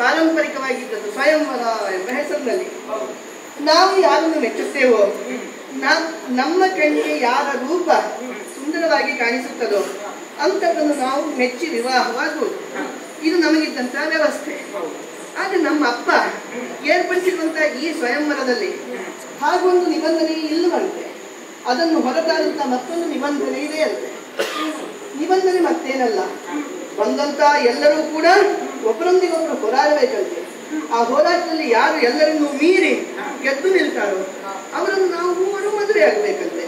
ಪಾರಂಪರಿಕವಾಗಿದ್ದದ್ದು ಸ್ವಯಂವರ ಎಂಬ ಹೆಸರಿನಲ್ಲಿ. ನಾವು ಯಾರನ್ನು ಮೆಚ್ಚುತ್ತೇವೋ, ನಮ್ಮ ಕಣ್ಣಿಗೆ ಯಾರ ರೂಪ ಸುಂದರವಾಗಿ ಕಾಣಿಸುತ್ತದೋ ಅಂಥದ್ದನ್ನು ನಾವು ಮೆಚ್ಚಿ ವಿವಾಹವಾಗುವುದು. ಇದು ನಮಗಿದ್ದಂತಹ ವ್ಯವಸ್ಥೆ. ಆದರೆ ನಮ್ಮ ಅಪ್ಪ ಏರ್ಪಡಿಸಿರುವಂತಹ ಈ ಸ್ವಯಂವರದಲ್ಲಿ ಹಾಗೊಂದು ನಿಬಂಧನೆ ಇಲ್ಲವಂತೆ. ಅದನ್ನು ಹೊರತಾದಂತ ಮತ್ತೊಂದು ನಿಬಂಧನೆ ಇದೆಯಂತೆ. ನಿಬಂಧನೆ ಮತ್ತೇನಲ್ಲ, ಬಂದಂತ ಎಲ್ಲರೂ ಕೂಡ ಒಬ್ಬರೊಂದಿಗೊಬ್ಬರು ಹೋರಾಡಬೇಕಂತೆ. ಆ ಹೋರಾಟದಲ್ಲಿ ಯಾರು ಎಲ್ಲರನ್ನು ಮೀರಿ ಗೆದ್ದು ನಿಲ್ತಾರೋ ಅವರನ್ನು ನಾವು ಮೂವರು ಮದುವೆ ಆಗಬೇಕಂತೆ.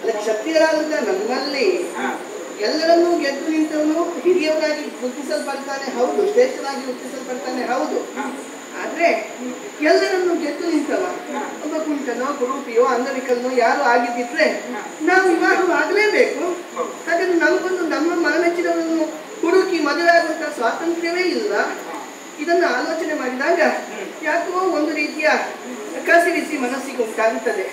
ಅಲ್ಲ, ಕ್ಷತ್ರಿಯರಾದಂತ ನಮ್ಮಲ್ಲಿ ಎಲ್ಲರನ್ನೂ ಗೆದ್ದು ನಿಂತವನು ಹಿರಿಯವರಾಗಿ ಗುರುತಿಸಲ್ಪಡ್ತಾನೆ, ಹೌದು. ಶ್ರೇಷ್ಠರಾಗಿ ಗುರುತಿಸಲ್ಪಡ್ತಾನೆ, ಹೌದು. ಆದ್ರೆ ಎಲ್ಲರನ್ನು ಗೆದ್ದು ನಿಂತವ ಒಬ್ಬ ಕುಂಟನೋ ಕುರೂಪಿಯೋ ಅಂಗವಿಕಲನೋ ಯಾರು ಆಗಿದ್ದಿದ್ರೆ ನಾವು ವಿವಾಹವಾಗಲೇಬೇಕು. ಹಾಗಾದ್ರೆ ನಮಗೊಂದು ನಮ್ಮ ಮನಮೆಚ್ಚಿನವರನ್ನು ಹುಡುಕಿ ಮದುವೆ ಆಗುವಂತಹ ಸ್ವಾತಂತ್ರ್ಯವೇ ಇಲ್ಲ. ಇದನ್ನ ಆಲೋಚನೆ ಮಾಡಿದಾಗ ಯಾಕೋ ಒಂದು ರೀತಿಯ ಕಸಿರಿಸಿ ಮನಸ್ಸಿಗೆ ಉಂಟಾಗುತ್ತದೆ.